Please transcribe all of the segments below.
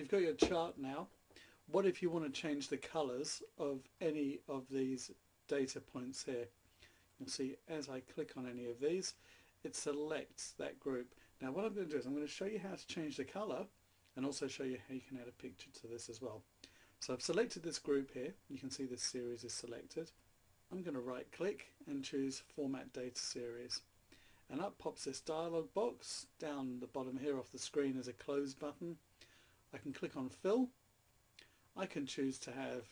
You've got your chart now. What if you want to change the colors of any of these data points here? You'll see as I click on any of these, it selects that group. Now what I'm going to do is I'm going to show you how to change the color and also show you how you can add a picture to this as well. So I've selected this group here. You can see this series is selected. I'm going to right click and choose Format Data Series. And up pops this dialog box. Down the bottom here off the screen is a close button. I can click on Fill. I can choose to have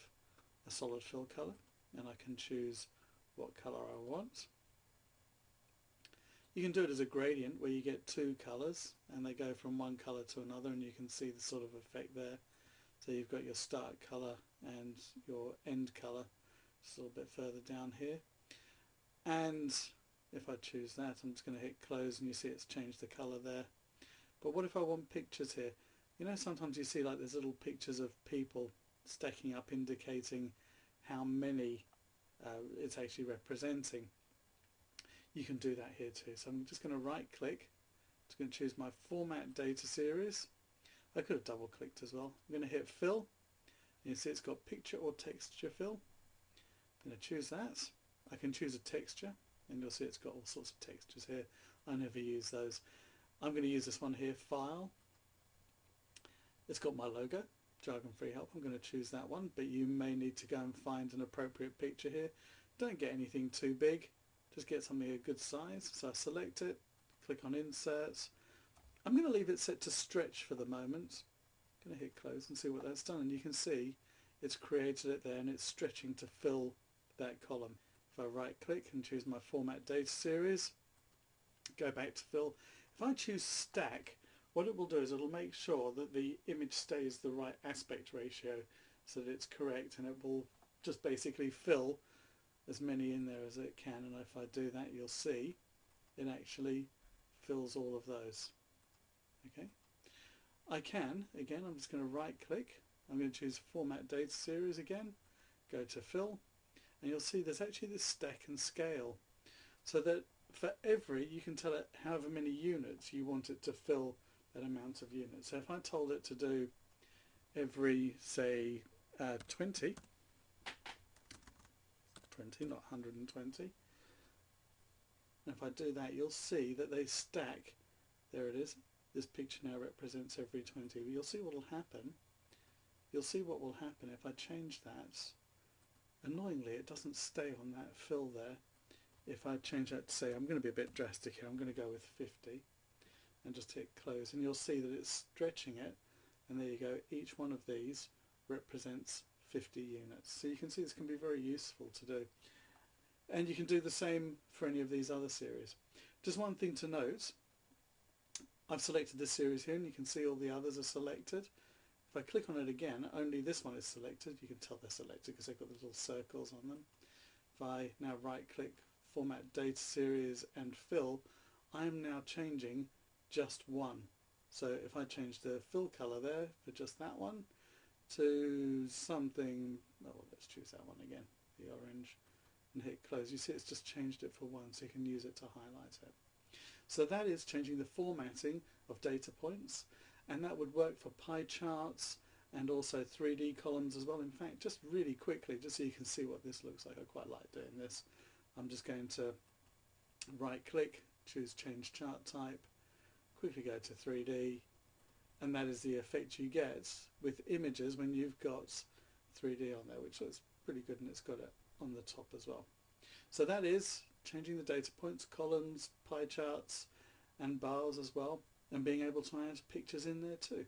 a solid fill color, and I can choose what color I want. You can do it as a gradient where you get two colors and they go from one color to another, and you can see the sort of effect there. So you've got your start color and your end color just a little bit further down here. And if I choose that, I'm just going to hit close, and you see it's changed the color there. But what if I want pictures here? You know, sometimes you see like there's little pictures of people stacking up indicating how many it's actually representing. You can do that here too. So I'm just going to right click. I'm just going to choose my Format Data Series. I could have double clicked as well. I'm going to hit Fill. And you see it's got Picture or Texture Fill. I'm going to choose that. I can choose a texture, and you'll see it's got all sorts of textures here. I never use those. I'm going to use this one here, File. It's got my logo, Jargon Free Help. I'm going to choose that one, but you may need to go and find an appropriate picture here. Don't get anything too big, just get something a good size. So I select it, click on Inserts. I'm going to leave it set to stretch for the moment. I'm going to hit close and see what that's done, and you can see it's created it there, and it's stretching to fill that column. If I right click and choose my Format Data Series, go back to Fill. If I choose Stack, what it will do is it will make sure that the image stays the right aspect ratio so that it's correct, and it will just basically fill as many in there as it can. And if I do that, you'll see it actually fills all of those. Okay. I can, again, I'm just going to right click. I'm going to choose Format Data Series again, go to Fill, and you'll see there's actually this stack and scale, so that for every, you can tell it however many units you want it to fill that amount of units. So if I told it to do every, say, 20, not 120, and if I do that, you'll see that they stack. There it is. This picture now represents every 20. You'll see what will happen. You'll see what will happen if I change that. Annoyingly, it doesn't stay on that fill there. If I change that to say, I'm going to be a bit drastic here, I'm going to go with 50. And just hit close, and you'll see that it's stretching it, and there you go, each one of these represents 50 units. So you can see this can be very useful to do, and you can do the same for any of these other series. Just one thing to note, I've selected this series here, and you can see all the others are selected. If I click on it again, only this one is selected. You can tell they're selected because they've got the little circles on them. If I now right click Format Data Series and Fill, I'm now changing just one. So if I change the fill color there for just that one to something, well, let's choose that one again, the orange, and hit close, you see it's just changed it for one, so you can use it to highlight it. So that is changing the formatting of data points, and that would work for pie charts and also 3D columns as well. In fact, just really quickly, just so you can see what this looks like, I quite like doing this. I'm just going to right click, choose change chart type, quickly go to 3D, and that is the effect you get with images when you've got 3D on there, which looks pretty good, and it's got it on the top as well. So that is changing the data points, columns, pie charts and bars as well, and being able to add pictures in there too.